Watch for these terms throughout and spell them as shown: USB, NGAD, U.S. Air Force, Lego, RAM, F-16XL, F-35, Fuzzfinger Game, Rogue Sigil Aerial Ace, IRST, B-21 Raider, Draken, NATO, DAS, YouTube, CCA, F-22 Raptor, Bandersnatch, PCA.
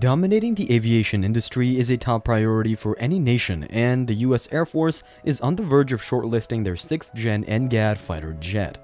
Dominating the aviation industry is a top priority for any nation, and the US Air Force is on the verge of shortlisting their 6th gen NGAD fighter jet.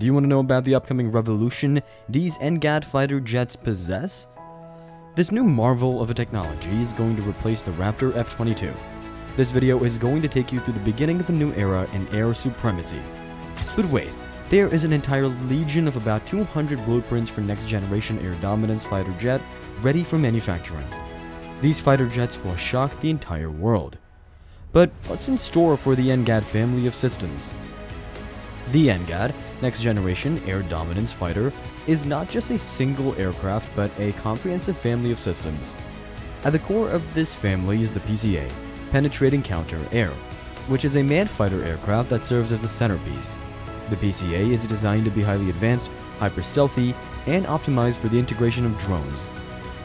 Do you want to know about the upcoming revolution these NGAD fighter jets possess? This new marvel of a technology is going to replace the Raptor F-22. This video is going to take you through the beginning of a new era in air supremacy. But wait, there is an entire legion of about 200 blueprints for next-generation air dominance fighter jet ready for manufacturing. These fighter jets will shock the entire world. But what's in store for the NGAD family of systems? The NGAD, next-generation air dominance fighter, is not just a single aircraft but a comprehensive family of systems. At the core of this family is the PCA, Penetrating Counter Air, which is a manned fighter aircraft that serves as the centerpiece. The PCA is designed to be highly advanced, hyper-stealthy, and optimized for the integration of drones.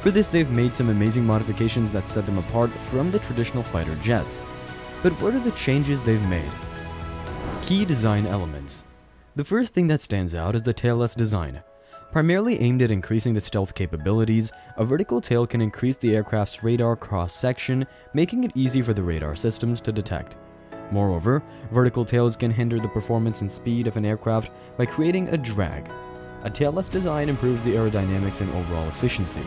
For this, they've made some amazing modifications that set them apart from the traditional fighter jets. But what are the changes they've made? Key design elements. The first thing that stands out is the tailless design. Primarily aimed at increasing the stealth capabilities, a vertical tail can increase the aircraft's radar cross-section, making it easy for the radar systems to detect. Moreover, vertical tails can hinder the performance and speed of an aircraft by creating a drag. A tailless design improves the aerodynamics and overall efficiency.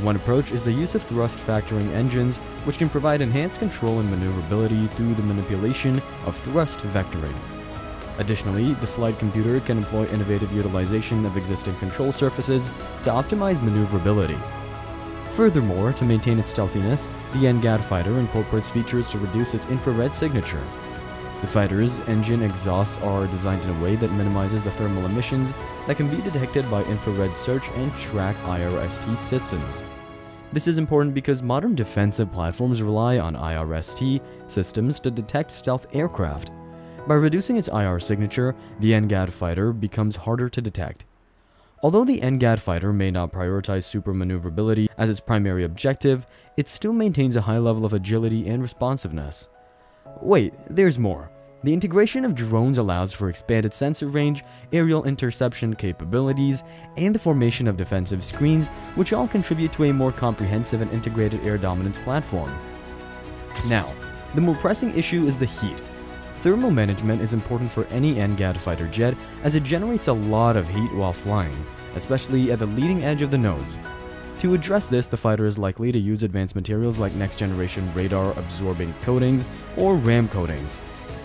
One approach is the use of thrust factoring engines, which can provide enhanced control and maneuverability through the manipulation of thrust vectoring. Additionally, the flight computer can employ innovative utilization of existing control surfaces to optimize maneuverability. Furthermore, to maintain its stealthiness, the NGAD fighter incorporates features to reduce its infrared signature. The fighter's engine exhausts are designed in a way that minimizes the thermal emissions that can be detected by infrared search and track IRST systems. This is important because modern defensive platforms rely on IRST systems to detect stealth aircraft. By reducing its IR signature, the NGAD fighter becomes harder to detect. Although the NGAD fighter may not prioritize super maneuverability as its primary objective, it still maintains a high level of agility and responsiveness. Wait, there's more. The integration of drones allows for expanded sensor range, aerial interception capabilities, and the formation of defensive screens, which all contribute to a more comprehensive and integrated air dominance platform. Now, the more pressing issue is the heat. Thermal management is important for any NGAD fighter jet as it generates a lot of heat while flying, especially at the leading edge of the nose. To address this, the fighter is likely to use advanced materials like next-generation radar-absorbing coatings or RAM coatings.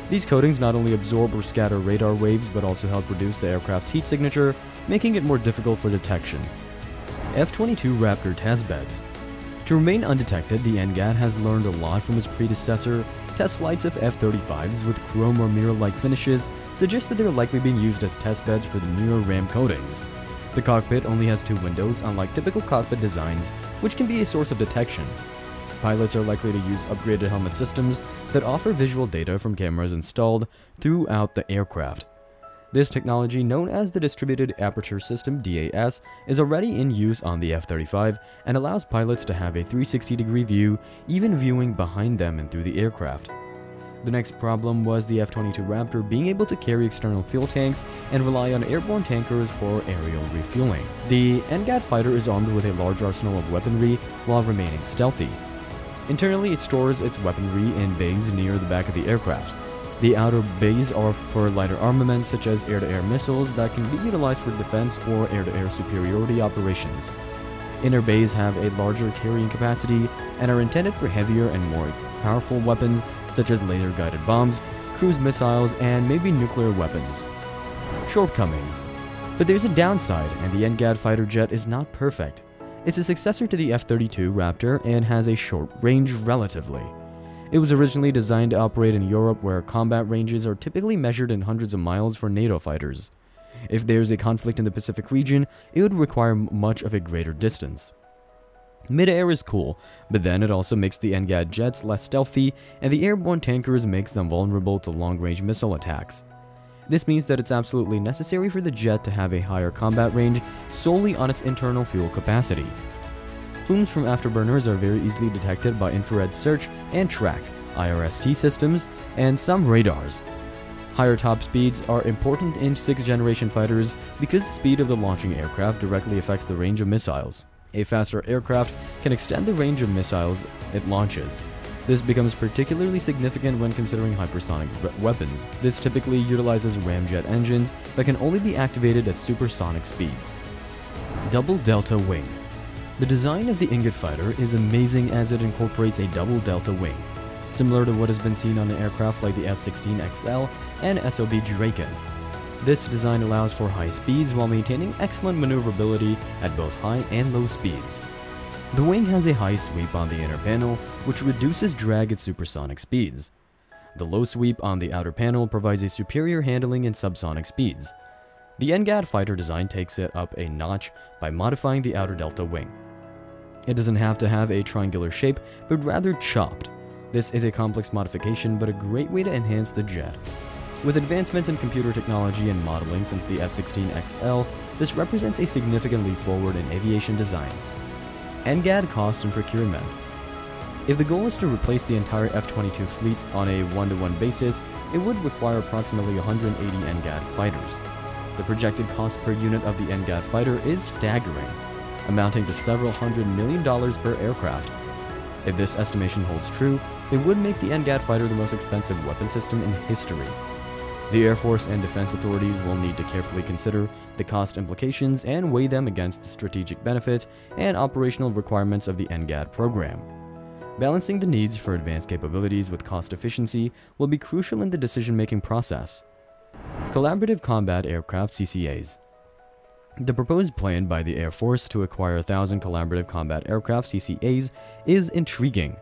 These coatings not only absorb or scatter radar waves but also help reduce the aircraft's heat signature, making it more difficult for detection. F-22 Raptor test beds. To remain undetected, the NGAD has learned a lot from its predecessor. Test flights of F-35s with chrome or mirror-like finishes suggest that they are likely being used as test beds for the newer RAM coatings. The cockpit only has two windows, unlike typical cockpit designs, which can be a source of detection. Pilots are likely to use upgraded helmet systems that offer visual data from cameras installed throughout the aircraft. This technology, known as the Distributed Aperture System (DAS), is already in use on the F-35 and allows pilots to have a 360-degree view, even viewing behind them and through the aircraft. The next problem was the F-22 Raptor being able to carry external fuel tanks and rely on airborne tankers for aerial refueling. The NGAD fighter is armed with a large arsenal of weaponry while remaining stealthy. Internally, it stores its weaponry in bays near the back of the aircraft. The outer bays are for lighter armaments such as air-to-air missiles that can be utilized for defense or air-to-air superiority operations. Inner bays have a larger carrying capacity and are intended for heavier and more powerful weapons such as laser-guided bombs, cruise missiles, and maybe nuclear weapons. Shortcomings. But there's a downside, and the NGAD fighter jet is not perfect. It's a successor to the F-32 Raptor and has a short range relatively. It was originally designed to operate in Europe, where combat ranges are typically measured in hundreds of miles for NATO fighters. If there's a conflict in the Pacific region, it would require much of a greater distance. Mid-air is cool, but then it also makes the NGAD jets less stealthy, and the airborne tankers makes them vulnerable to long-range missile attacks. This means that it's absolutely necessary for the jet to have a higher combat range solely on its internal fuel capacity. Plumes from afterburners are very easily detected by infrared search and track, IRST systems, and some radars. Higher top speeds are important in 6th generation fighters because the speed of the launching aircraft directly affects the range of missiles. A faster aircraft can extend the range of missiles it launches. This becomes particularly significant when considering hypersonic weapons. This typically utilizes ramjet engines that can only be activated at supersonic speeds. Double delta wing. The design of the Ingot fighter is amazing as it incorporates a double delta wing, similar to what has been seen on aircraft like the F-16XL and SOB Draken. This design allows for high speeds while maintaining excellent maneuverability at both high and low speeds. The wing has a high sweep on the inner panel, which reduces drag at supersonic speeds. The low sweep on the outer panel provides a superior handling at subsonic speeds. The NGAD fighter design takes it up a notch by modifying the outer delta wing. It doesn't have to have a triangular shape, but rather chopped. This is a complex modification, but a great way to enhance the jet. With advancements in computer technology and modeling since the F-16XL, this represents a significant leap forward in aviation design. NGAD cost and procurement. If the goal is to replace the entire F-22 fleet on a one-to-one basis, it would require approximately 180 NGAD fighters. The projected cost per unit of the NGAD fighter is staggering, amounting to several $100 million per aircraft. If this estimation holds true, it would make the NGAD fighter the most expensive weapon system in history. The Air Force and defense authorities will need to carefully consider the cost implications and weigh them against the strategic benefits and operational requirements of the NGAD program. Balancing the needs for advanced capabilities with cost efficiency will be crucial in the decision-making process. Collaborative Combat Aircraft (CCAs). The proposed plan by the Air Force to acquire 1,000 collaborative combat aircraft (CCAs) is intriguing.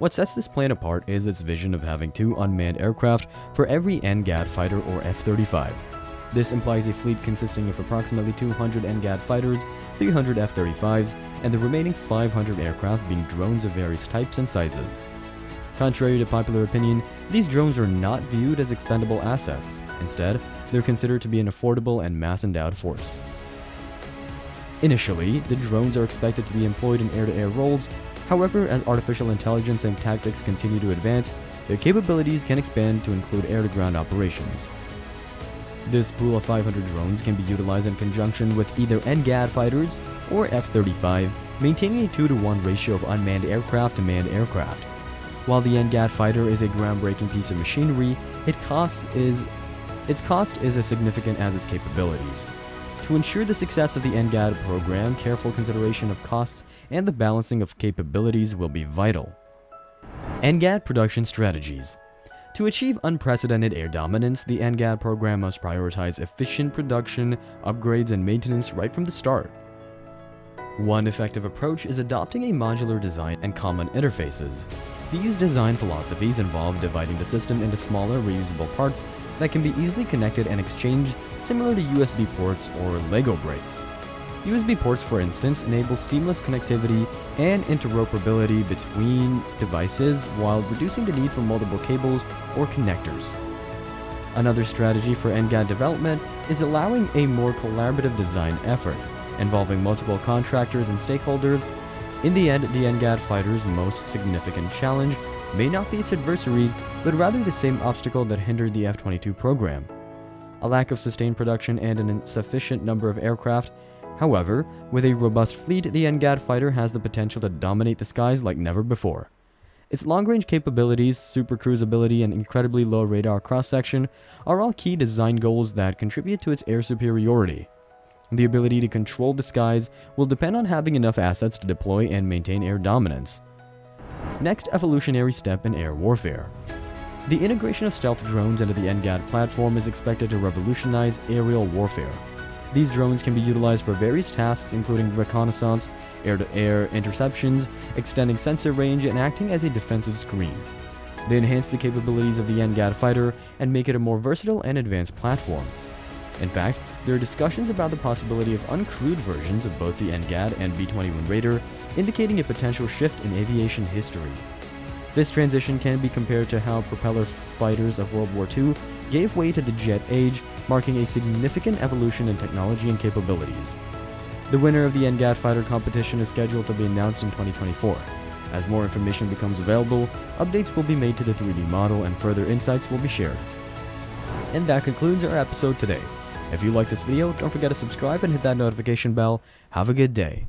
What sets this plan apart is its vision of having 2 unmanned aircraft for every NGAD fighter or F-35. This implies a fleet consisting of approximately 200 NGAD fighters, 300 F-35s, and the remaining 500 aircraft being drones of various types and sizes. Contrary to popular opinion, these drones are not viewed as expendable assets. Instead, they're considered to be an affordable and mass-endowed force. Initially, the drones are expected to be employed in air-to-air roles. However, as artificial intelligence and tactics continue to advance, their capabilities can expand to include air-to-ground operations. This pool of 500 drones can be utilized in conjunction with either NGAD fighters or F-35, maintaining a 2-to-1 ratio of unmanned aircraft to manned aircraft. While the NGAD fighter is a groundbreaking piece of machinery, its cost is as significant as its capabilities. To ensure the success of the NGAD program, careful consideration of costs and the balancing of capabilities will be vital. NGAD production strategies. To achieve unprecedented air dominance, the NGAD program must prioritize efficient production, upgrades, and maintenance right from the start. One effective approach is adopting a modular design and common interfaces. These design philosophies involve dividing the system into smaller, reusable parts that can be easily connected and exchanged, similar to USB ports or Lego bricks. USB ports, for instance, enable seamless connectivity and interoperability between devices while reducing the need for multiple cables or connectors. Another strategy for NGAD development is allowing a more collaborative design effort, involving multiple contractors and stakeholders. In the end, the NGAD fighter's most significant challenge may not be its adversaries, but rather the same obstacle that hindered the F-22 program: a lack of sustained production and an insufficient number of aircraft. However, with a robust fleet, the NGAD fighter has the potential to dominate the skies like never before. Its long-range capabilities, supercruisability, and incredibly low radar cross-section are all key design goals that contribute to its air superiority. The ability to control the skies will depend on having enough assets to deploy and maintain air dominance. Next evolutionary step in air warfare. The integration of stealth drones into the NGAD platform is expected to revolutionize aerial warfare. These drones can be utilized for various tasks, including reconnaissance, air-to-air interceptions, extending sensor range, and acting as a defensive screen. They enhance the capabilities of the NGAD fighter and make it a more versatile and advanced platform. In fact, there are discussions about the possibility of uncrewed versions of both the NGAD and B-21 Raider, indicating a potential shift in aviation history. This transition can be compared to how propeller fighters of World War II gave way to the jet age, marking a significant evolution in technology and capabilities. The winner of the NGAD fighter competition is scheduled to be announced in 2024. As more information becomes available, updates will be made to the 3D model and further insights will be shared. And that concludes our episode today. If you like this video, don't forget to subscribe and hit that notification bell. Have a good day.